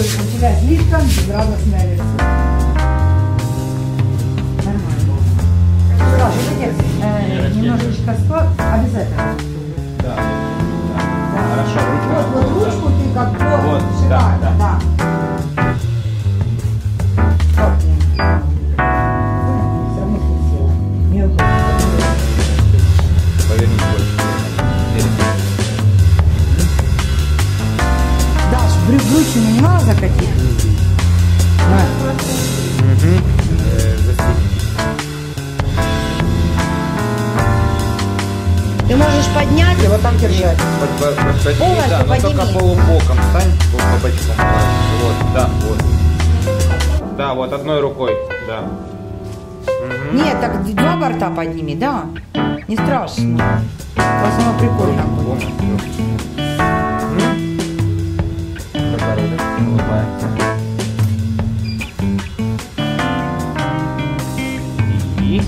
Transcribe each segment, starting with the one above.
будет начинать Липтон, безрадостная версия. Нормально. Саша, это немножечко склад. Обязательно. Да. Хорошо. Вот ручку ты как бы сжимаешь. Да. Брючину не надо закатить? Ты можешь поднять и вот там держать. Полностью, да, но только полубоком встань, полубоком. Вот, да, вот. Да, вот одной рукой, да. Угу. Нет, так два борта подними, да? Не страшно. Просто оно прикольно будет. И...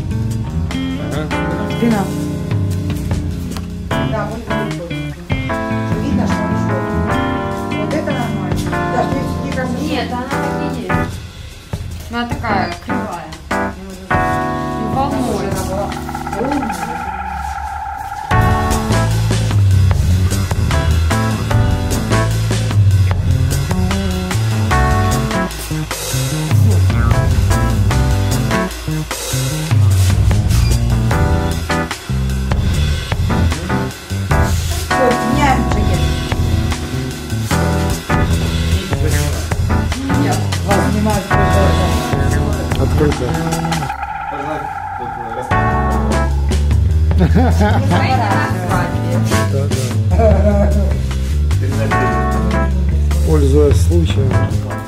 Спина. Да, вот это видно, что он шел. Вот это нормально. Даже если не разрушена. Нет, она так и есть. Она такая кривая. И волной набора. Пользуясь случаем.